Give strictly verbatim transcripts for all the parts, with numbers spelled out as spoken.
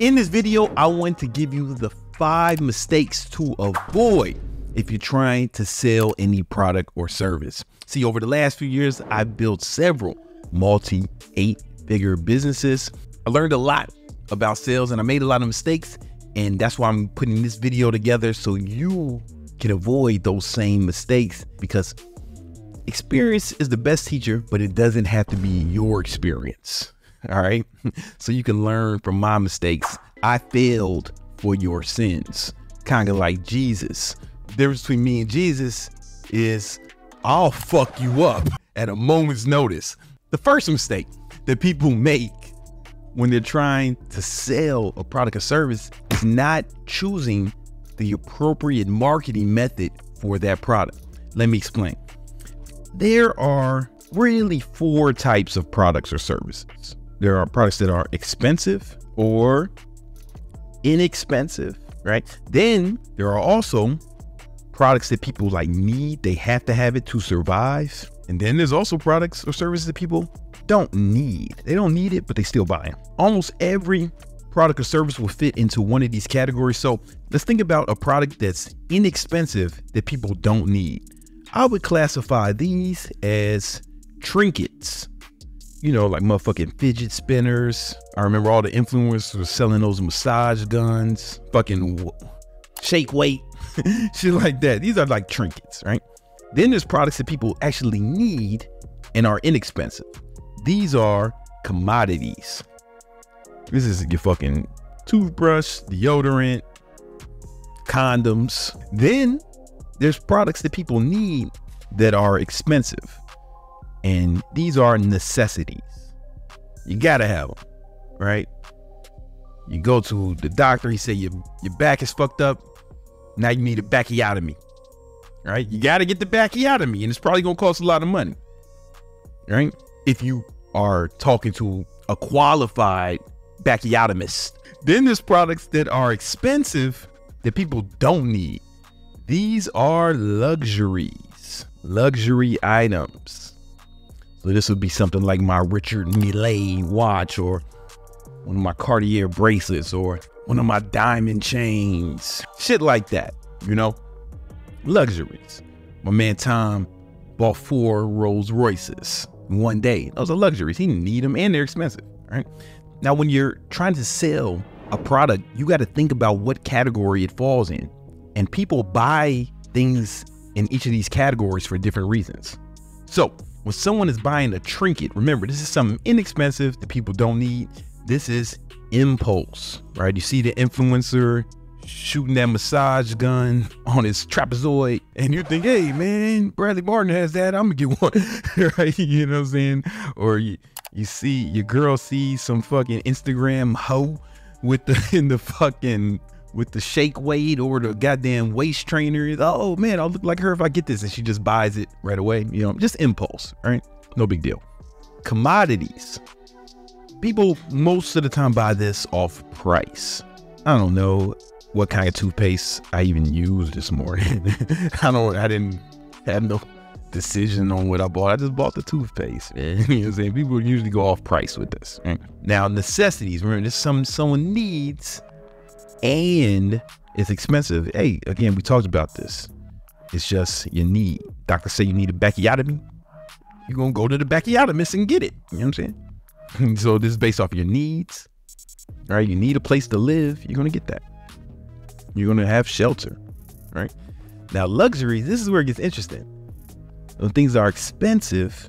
In this video, I want to give you the five mistakes to avoid if you're trying to sell any product or service. See, over the last few years, I've built several multi eight figure businesses. I learned a lot about sales and I made a lot of mistakes. And that's why I'm putting this video together so you can avoid those same mistakes, because experience is the best teacher, but it doesn't have to be your experience. All right. So you can learn from my mistakes. I failed for your sins. Kind of like Jesus. The difference between me and Jesus is I'll fuck you up at a moment's notice. The first mistake that people make when they're trying to sell a product or service is not choosing the appropriate marketing method for that product. Let me explain. There are really four types of products or services. There are products that are expensive or inexpensive, right? Then there are also products that people like need, they have to have it to survive. And then there's also products or services that people don't need. They don't need it, but they still buy it. Almost every product or service will fit into one of these categories. So let's think about a product that's inexpensive that people don't need. I would classify these as trinkets, you know, like motherfucking fidget spinners. I remember all the influencers were selling those massage guns, fucking shake weight, shit like that. These are like trinkets, right? Then there's products that people actually need and are inexpensive. These are commodities. This is your fucking toothbrush, deodorant, condoms. Then there's products that people need that are expensive. And these are necessities. You gotta have them, right? You go to the doctor, he say your, your back is fucked up. Now you need a backiotomy, right? You gotta get the backiotomy and it's probably gonna cost a lot of money, right? If you are talking to a qualified bacchiotomist. Then there's products that are expensive that people don't need. These are luxuries, luxury items. So this would be something like my Richard Mille watch, or one of my Cartier bracelets, or one of my diamond chains, shit like that, you know, luxuries. My man Tom bought four Rolls Royces one day. Those are luxuries. He didn't need them and they're expensive, right? Now, when you're trying to sell a product, you got to think about what category it falls in. And people buy things in each of these categories for different reasons. So when someone is buying a trinket, remember, this is something inexpensive that people don't need. This is impulse, right? You see the influencer shooting that massage gun on his trapezoid and you think, hey man, Bradley Martin has that, I'm gonna get one. Right? You know what I'm saying? Or you, you see your girl sees some fucking Instagram hoe with the in the fucking with the shake weight or the goddamn waist trainer. Oh man, I'll look like her if I get this, and she just buys it right away. You know, just impulse, right? No big deal. Commodities. People most of the time buy this off price. I don't know what kind of toothpaste I even used this morning. I don't, I didn't have no decision on what I bought. I just bought the toothpaste, man. You know what I'm saying? People usually go off price with this. Right? Now, necessities, remember, there's something someone needs and it's expensive. Hey, again, we talked about this. It's just your need. Doctor say you need a backiotomy. You're going to go to the bacchiotomist and get it. You know what I'm saying? So this is based off your needs, right? You need a place to live. You're going to get that. You're going to have shelter, right? Now, luxuries, this is where it gets interesting. When things are expensive,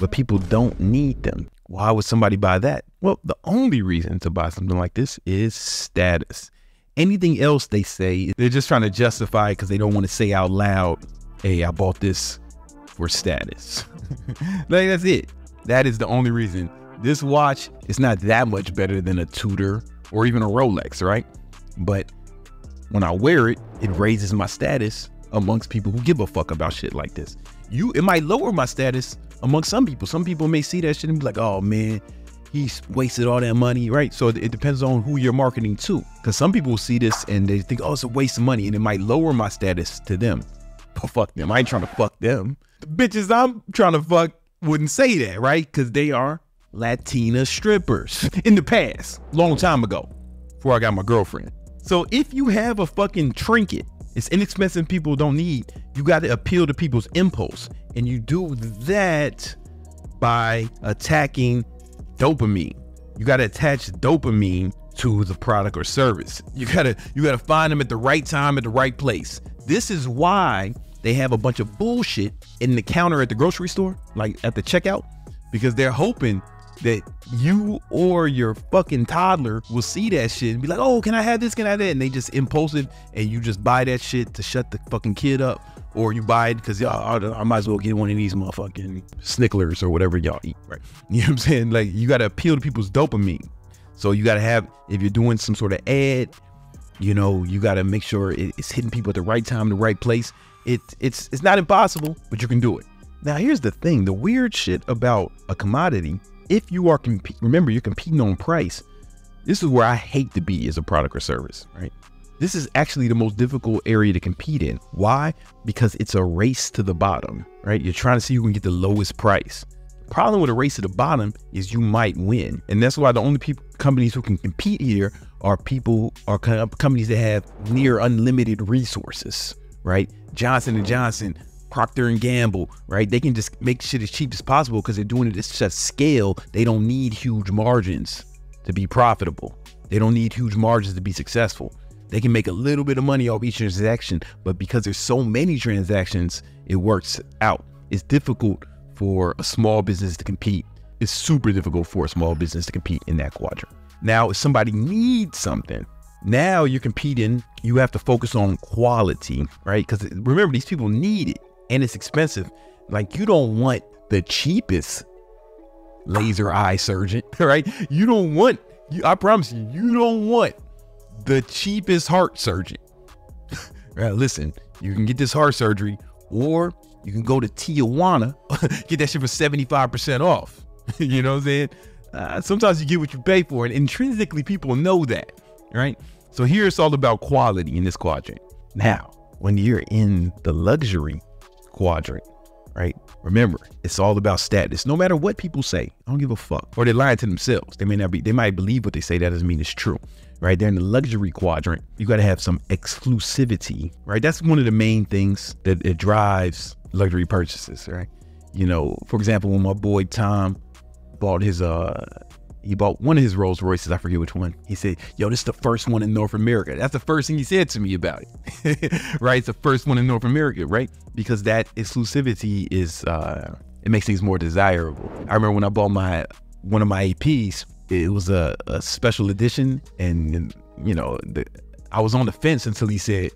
but people don't need them. Why would somebody buy that? Well, the only reason to buy something like this is status. Anything else they say, they're just trying to justify it because they don't want to say out loud, hey, I bought this for status. Like, that's it. That is the only reason. This watch is not that much better than a Tudor or even a Rolex, right? But when I wear it, it raises my status amongst people who give a fuck about shit like this. You, it might lower my status amongst some people. Some people may see that shit and be like, oh man, he's wasted all that money, right? So it depends on who you're marketing to. Cause some people will see this and they think, oh, it's a waste of money, and it might lower my status to them. But fuck them, I ain't trying to fuck them. The bitches I'm trying to fuck wouldn't say that, right? Cause they are Latina strippers in the past, long time ago. before I got my girlfriend. So if you have a fucking trinket, it's inexpensive, people don't need, you got to appeal to people's impulse. And you do that by attacking dopamine. You got to attach dopamine to the product or service. You got to you got to find them at the right time, at the right place. This is why they have a bunch of bullshit in the counter at the grocery store, like at the checkout, because they're hoping that you or your fucking toddler will see that shit and be like, oh, can I have this? Can I have that? And they just impulsive, and you just buy that shit to shut the fucking kid up, or you buy it because y'all, I might as well get one of these motherfucking Snicklers or whatever y'all eat, right? You know what I'm saying? Like, you got to appeal to people's dopamine. So you got to have, if you're doing some sort of ad, you know, you got to make sure it's hitting people at the right time, the right place. It, it's, it's not impossible, but you can do it. Now, here's the thing. The weird shit about a commodity, if you are, comp- remember, you're competing on price. This is where I hate to be as a product or service, right? This is actually the most difficult area to compete in. Why? Because it's a race to the bottom, right? You're trying to see who can get the lowest price. The problem with a race to the bottom is you might win. And that's why the only people, companies who can compete here are people, are com- companies that have near unlimited resources, right? Johnson and Johnson, Procter and Gamble, right? They can just make shit as cheap as possible because they're doing it at such scale. They don't need huge margins to be profitable. They don't need huge margins to be successful. They can make a little bit of money off each transaction, but because there's so many transactions, it works out. It's difficult for a small business to compete. It's super difficult for a small business to compete in that quadrant. Now, if somebody needs something, now you're competing, you have to focus on quality, right? Because remember, these people need it. And it's expensive. Like, you don't want the cheapest laser eye surgeon, right? You don't want, you, I promise you, you don't want the cheapest heart surgeon. Right, listen, you can get this heart surgery, or you can go to Tijuana, get that shit for seventy-five percent off. You know what I'm saying? Uh, sometimes you get what you pay for, and intrinsically people know that, right? So here it's all about quality in this quadrant. Now, when you're in the luxury quadrant, right? Remember, it's all about status. No matter what people say, I don't give a fuck. Or they're lying to themselves. They may not be, they might believe what they say. That doesn't mean it's true, right? They're in the luxury quadrant. You got to have some exclusivity, right? That's one of the main things that it drives luxury purchases, right? You know, for example, when my boy Tom bought his, uh, he bought one of his Rolls Royces, I forget which one. He said, yo, this is the first one in North America. That's the first thing he said to me about it, right? It's the first one in North America, right? Because that exclusivity is, uh, it makes things more desirable. I remember when I bought my, one of my A Ps, it was a, a special edition. And, and you know, the, I was on the fence until he said,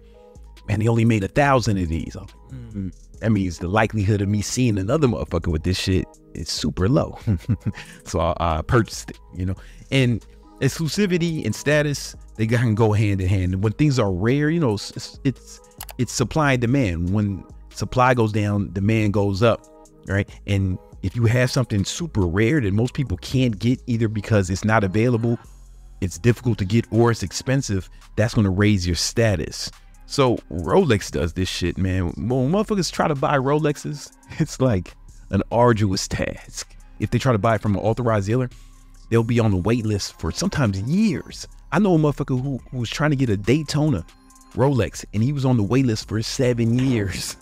man, they only made a thousand of these. I was like, mm-hmm. That means the likelihood of me seeing another motherfucker with this shit is super low. So I, I purchased it, you know. And exclusivity and status, they can go hand in hand. And when things are rare, you know, it's, it's it's supply and demand. When supply goes down, demand goes up, right? And if you have something super rare that most people can't get, either because it's not available, it's difficult to get, or it's expensive, that's going to raise your status. So Rolex does this shit, man. When motherfuckers try to buy Rolexes, it's like an arduous task. If they try to buy it from an authorized dealer, they'll be on the wait list for sometimes years. I know a motherfucker who, who was trying to get a Daytona Rolex, and he was on the wait list for seven years.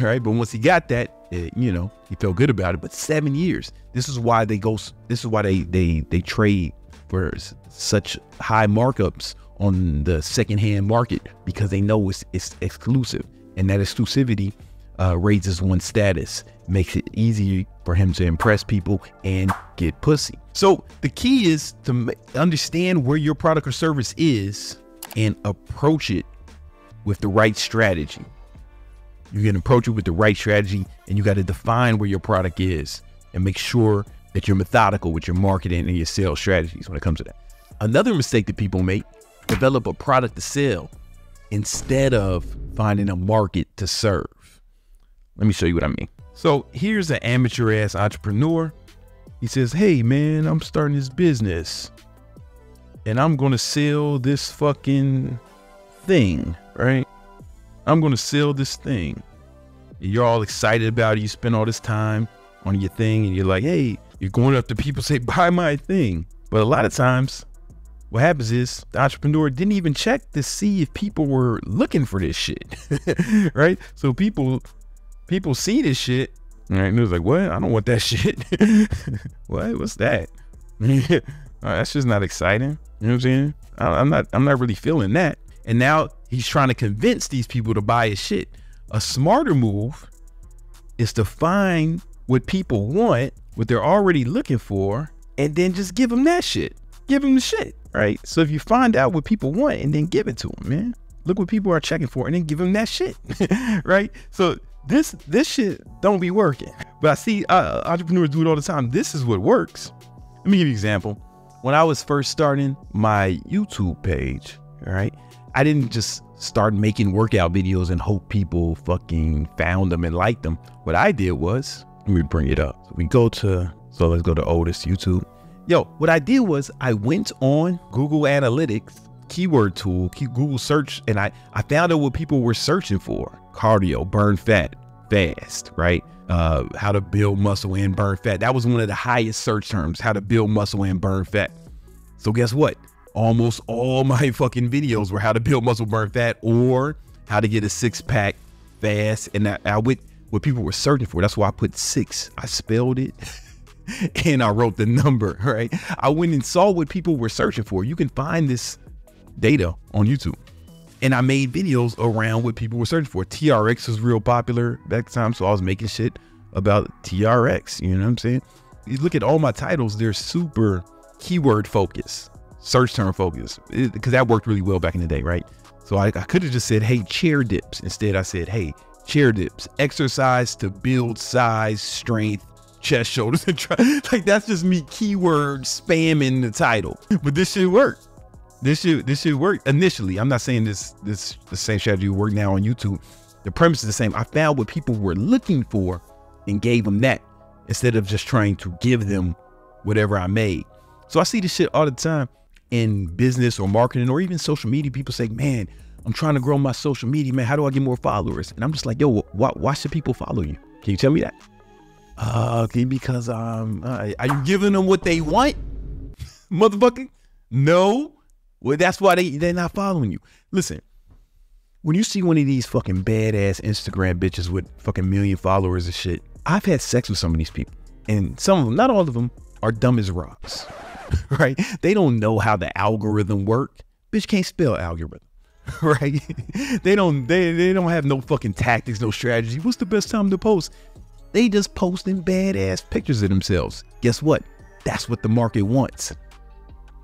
All right, but once he got that, it, you know, he felt good about it. But seven years. This is why they go. This is why they they they trade for such high markups on the secondhand market, because they know it's, it's exclusive, and that exclusivity uh, raises one's status, makes it easier for him to impress people and get pussy. So the key is to understand where your product or service is and approach it with the right strategy. You can approach it with the right strategy, and you got to define where your product is and make sure that you're methodical with your marketing and your sales strategies when it comes to that. Another mistake that people make: develop a product to sell instead of finding a market to serve. Let me show you what I mean. So here's an amateur ass entrepreneur. He says, hey man, I'm starting this business and I'm going to sell this fucking thing, right? I'm going to sell this thing. And you're all excited about it. You spend all this time on your thing and you're like, hey, you're going up to people, say, buy my thing. But a lot of times what happens is the entrepreneur didn't even check to see if people were looking for this shit. Right? So people people see this shit, all right, and it was like, what? I don't want that shit. What? What's that? Right, that's just not exciting. You know what I'm saying? I, I'm not I'm not really feeling that. And now he's trying to convince these people to buy his shit. A smarter move is to find what people want, what they're already looking for, and then just give them that shit. Give them the shit, right? So if you find out what people want and then give it to them, man, look what people are checking for and then give them that shit, right? So this this shit don't be working. But I see uh, entrepreneurs do it all the time. This is what works. Let me give you an example. When I was first starting my YouTube page, all right, I didn't just start making workout videos and hope people fucking found them and liked them. What I did was, let me bring it up. So we go to, so let's go to oldest YouTube. Yo, what I did was I went on Google Analytics, keyword tool, Google search, and I, I found out what people were searching for. Cardio, burn fat, fast, right? Uh, how to build muscle and burn fat. That was one of the highest search terms, how to build muscle and burn fat. So guess what? Almost all my fucking videos were how to build muscle, burn fat, or how to get a six pack fast. And I, I would, what people were searching for. That's why I put six. I spelled it. And I wrote the number, right? I went and saw what people were searching for. You can find this data on YouTube. And I made videos around what people were searching for. T R X was real popular back time. So I was making shit about T R X. You know what I'm saying? You look at all my titles, they're super keyword focused, search term focused, because that worked really well back in the day, right? So I, I could have just said, hey, chair dips. Instead, I said, hey, chair dips, exercise to build size, strength, chest, shoulders, and triceps. Like, that's just me keyword spamming the title. But this shit worked. This shit, this shit worked initially. I'm not saying this this the same strategy work now on YouTube. The premise is the same. I found what people were looking for and gave them that instead of just trying to give them whatever I made. So I see this shit all the time in business or marketing or even social media. People say, man, I'm trying to grow my social media, man. How do I get more followers? And I'm just like, yo, why, why should people follow you? Can you tell me that? Uh, okay, because um, uh, are you giving them what they want, motherfucker? No. Well, that's why they they're not following you. Listen, when you see one of these fucking badass Instagram bitches with fucking million followers and shit, I've had sex with some of these people, and some of them, not all of them, are dumb as rocks, right? They don't know how the algorithm works. Bitch can't spell algorithm. Right? They don't. They they don't have no fucking tactics, no strategy. What's the best time to post? They just posting badass pictures of themselves. Guess what? That's what the market wants.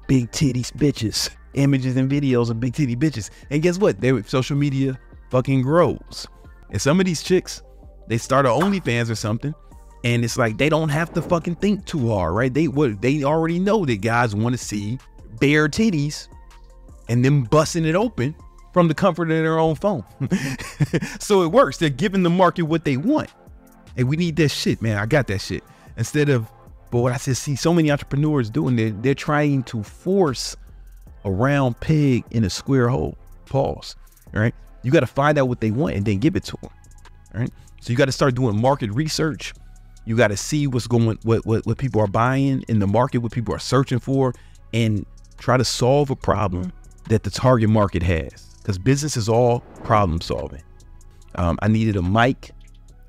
Big titties bitches. Images and videos of big titty bitches. And guess what? Their social media fucking grows. And some of these chicks, they start an OnlyFans or something. And it's like, they don't have to fucking think too hard, right? They what they already know that guys want to see bare titties and them busting it open from the comfort of their own phone. So it works. They're giving the market what they want. Hey, we need that shit, man. I got that shit. Instead of, but what I said, see so many entrepreneurs doing, they're, they're trying to force a round peg in a square hole. Pause. All right. You got to find out what they want and then give it to them. All right. So you got to start doing market research. You got to see what's going, what, what, what people are buying in the market, what people are searching for, and try to solve a problem that the target market has. Because business is all problem solving. Um, I needed a mic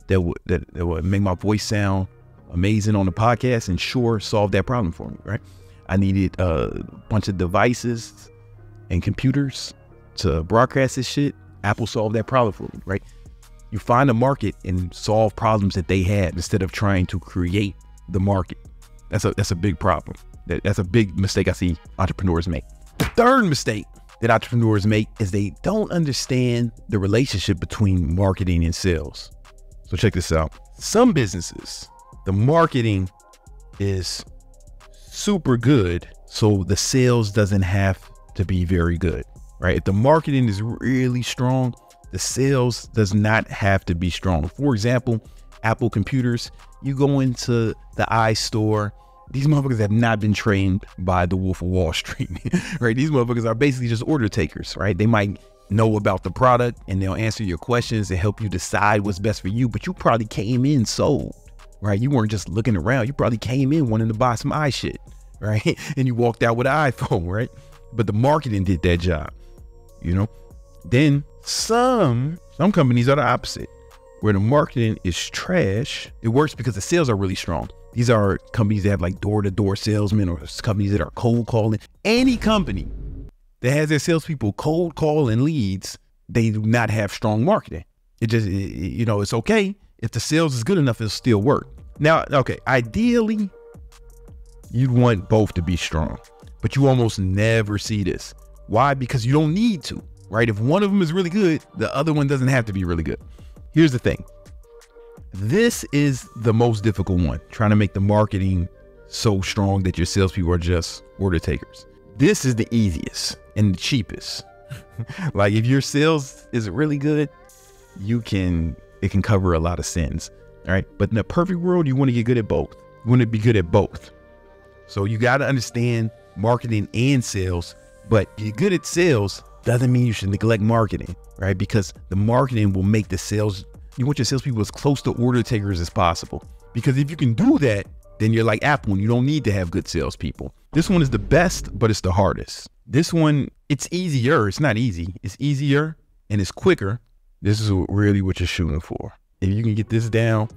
that would that, that would make my voice sound amazing on the podcast and sure solve that problem for me, right? I needed a bunch of devices and computers to broadcast this shit. Apple solved that problem for me, right? You find a market and solve problems that they have instead of trying to create the market. That's a that's a big problem. That, that's a big mistake I see entrepreneurs make. The third mistake that entrepreneurs make is they don't understand the relationship between marketing and sales. So check this out. Some businesses, the marketing is super good, so the sales doesn't have to be very good, right? If the marketing is really strong, the sales does not have to be strong. For example, Apple computers, you go into the iStore, these motherfuckers have not been trained by the Wolf of Wall Street, right? These motherfuckers are basically just order takers, right? They might know about the product and they'll answer your questions and help you decide what's best for you, but you probably came in sold, right? You weren't just looking around. You probably came in wanting to buy some eye shit, right? And you walked out with an iPhone, right? but the marketing did their job, you know. Then some some companies are the opposite, where the marketing is trash. It works because the sales are really strong. These are companies that have like door-to-door salesmen, or companies that are cold calling. Any company that has their salespeople cold calling leads, they do not have strong marketing. It just, it, you know, it's okay. If the sales is good enough, it'll still work. Now, okay, ideally, you'd want both to be strong, but you almost never see this. Why? Because you don't need to, right? If one of them is really good, the other one doesn't have to be really good. Here's the thing. This is the most difficult one, trying to make the marketing so strong that your salespeople are just order takers. This is the easiest and the cheapest. Like, if your sales is really good, you can, it can cover a lot of sins. All right. But in a perfect world, you want to get good at both. You want to be good at both. So you got to understand marketing and sales, but you're good at sales doesn't mean you should neglect marketing, right? Because the marketing will make the sales, you want your salespeople as close to order takers as possible. Because if you can do that, then you're like Apple and you don't need to have good salespeople. This one is the best, but it's the hardest. This one, it's easier. It's not easy. It's easier and it's quicker. This is really what you're shooting for. If you can get this down,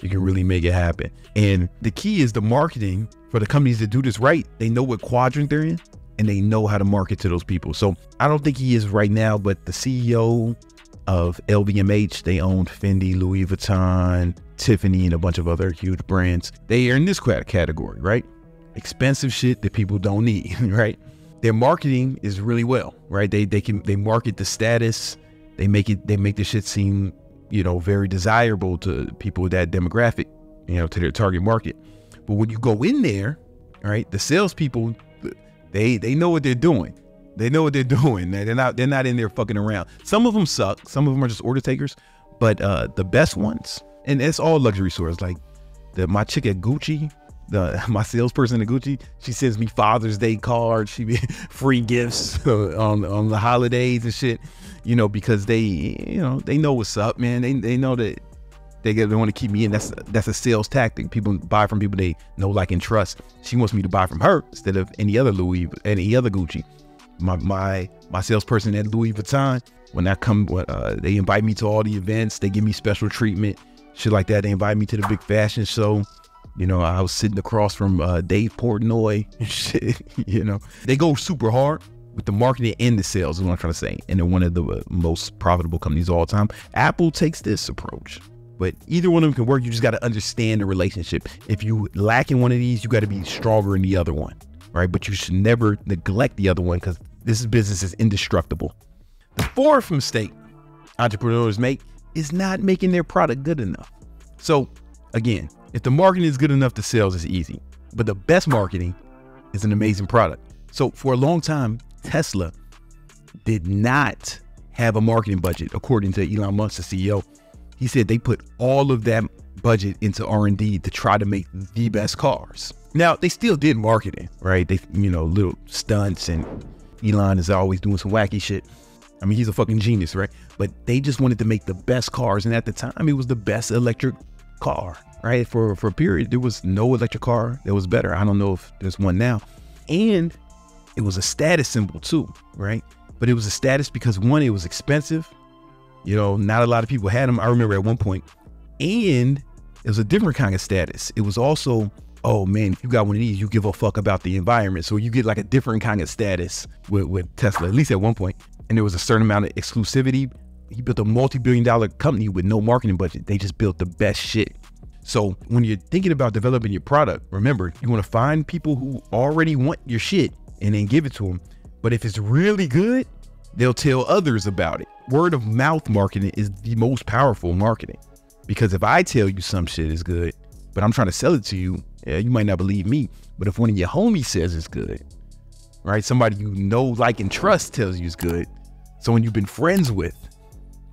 you can really make it happen. And the key is the marketing for the companies that do this right. They know what quadrant they're in and they know how to market to those people. So I don't think he is right now, but the C E O of L V M H, they owned Fendi, Louis Vuitton, Tiffany, and a bunch of other huge brands. They are in this category, right? Expensive shit that people don't need, right? Their marketing is really well, right? They, they can, they market the status. They make it, they make this shit seem, you know, very desirable to people with that demographic, you know, to their target market. But when you go in there, all right, the salespeople, they, they know what they're doing. They know what they're doing. They're not, they're not in there fucking around. Some of them suck. Some of them are just order takers, but uh, the best ones, and it's all luxury stores. Like the, my chick at Gucci, the, my salesperson at Gucci, she sends me Father's Day cards. She be free gifts on, on the holidays and shit, you know, because they, you know, they know what's up, man. They, they know that they, they want to keep me in. That's, that's a sales tactic. People buy from people they know, like, and trust. She wants me to buy from her instead of any other Louis, any other Gucci. My, my, my salesperson at Louis Vuitton, when I come, uh, they invite me to all the events. They give me special treatment, shit like that. They invite me to the big fashion show. You know, I was sitting across from uh, Dave Portnoy and shit, you know. They go super hard with the marketing and the sales is what I'm trying to say. And they're one of the most profitable companies of all time. Apple takes this approach, but either one of them can work. You just got to understand the relationship. If you lack in one of these, you got to be stronger in the other one, right? But you should never neglect the other one, because this business is indestructible. The fourth mistake entrepreneurs make is not making their product good enough. So again, if the marketing is good enough, the sales is easy, but the best marketing is an amazing product. So for a long time, Tesla did not have a marketing budget. According to Elon Musk, the C E O, he said they put all of that budget into R and D to try to make the best cars. Now, they still did marketing, right? They, you know, little stunts, and Elon is always doing some wacky shit. I mean, he's a fucking genius, right? But they just wanted to make the best cars. And at the time, it was the best electric car, right? For, for a period, there was no electric car that was better. I don't know if there's one now. And it was a status symbol too, right? But it was a status because, one, it was expensive. You know, not a lot of people had them. I remember at one point. And it was a different kind of status. It was also, oh man, if you got one of these, you give a fuck about the environment. So you get like a different kind of status with, with Tesla, at least at one point. And there was a certain amount of exclusivity. He built a multi-billion dollar company with no marketing budget. They just built the best shit. So when you're thinking about developing your product, remember, you want to find people who already want your shit and then give it to them. But if it's really good, they'll tell others about it. Word of mouth marketing is the most powerful marketing, because if I tell you some shit is good, but I'm trying to sell it to you, yeah, you might not believe me. But if one of your homies says it's good, right? Somebody you know, like, and trust tells you it's good, someone you've been friends with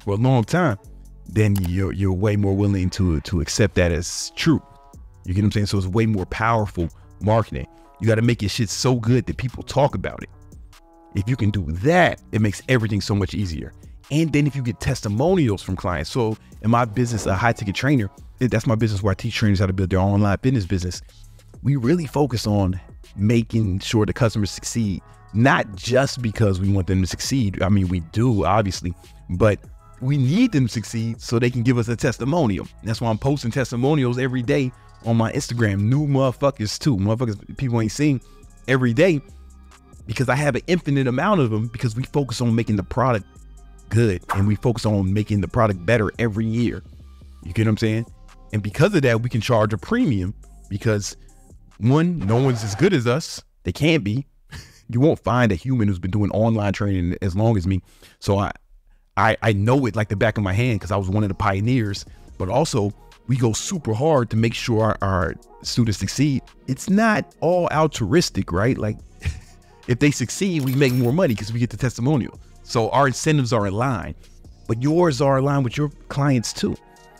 for a long time, then you're, you're way more willing to, to accept that as true. You get what I'm saying? So it's way more powerful marketing. You got to make your shit so good that people talk about it. If you can do that, it makes everything so much easier. And then if you get testimonials from clients. So in my business, a high ticket trainer, that's my business where I teach trainers how to build their online fitness business. We really focus on making sure the customers succeed, not just because we want them to succeed. I mean, we do, obviously, but we need them to succeed so they can give us a testimonial. That's why I'm posting testimonials every day on my Instagram. New motherfuckers too, motherfuckers people ain't seen every day, because I have an infinite amount of them, because we focus on making the product good and we focus on making the product better every year. You get what I'm saying? And because of that, we can charge a premium, because one, no one's as good as us. They can't be. You won't find a human who's been doing online training as long as me. So I I, I know it like the back of my hand, because I was one of the pioneers. But also, we go super hard to make sure our, our students succeed. It's not all altruistic, right? Like, if they succeed, we make more money because we get the testimonial. So our incentives are in line, but yours are in line with your clients too,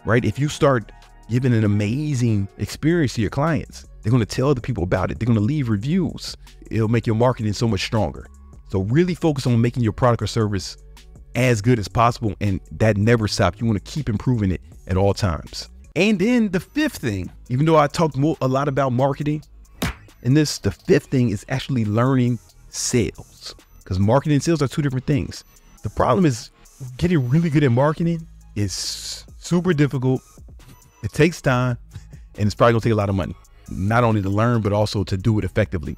right? If you start giving an amazing experience to your clients, they're going to tell other people about it. They're going to leave reviews. It'll make your marketing so much stronger. So really focus on making your product or service as good as possible, and that never stops. You want to keep improving it at all times. And then the fifth thing, even though I talked more, a lot about marketing in this, the fifth thing is actually learning sales, because marketing and sales are two different things. The problem is getting really good at marketing is super difficult. It takes time, and it's probably gonna take a lot of money, not only to learn, but also to do it effectively.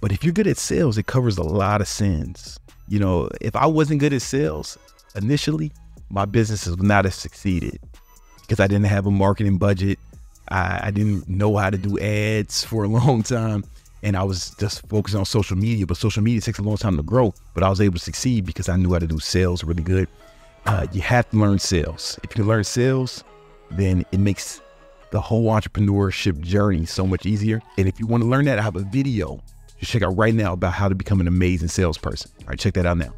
But if you're good at sales, it covers a lot of sins. You know, if I wasn't good at sales initially, my business would not have succeeded, because I didn't have a marketing budget. I, I didn't know how to do ads for a long time, and I was just focused on social media. But social media takes a long time to grow, but I was able to succeed because I knew how to do sales really good. Uh, you have to learn sales. If you can learn sales, then it makes the whole entrepreneurship journey so much easier. And if you want to learn that, I have a video you check out right now about how to become an amazing salesperson. All right, check that out now.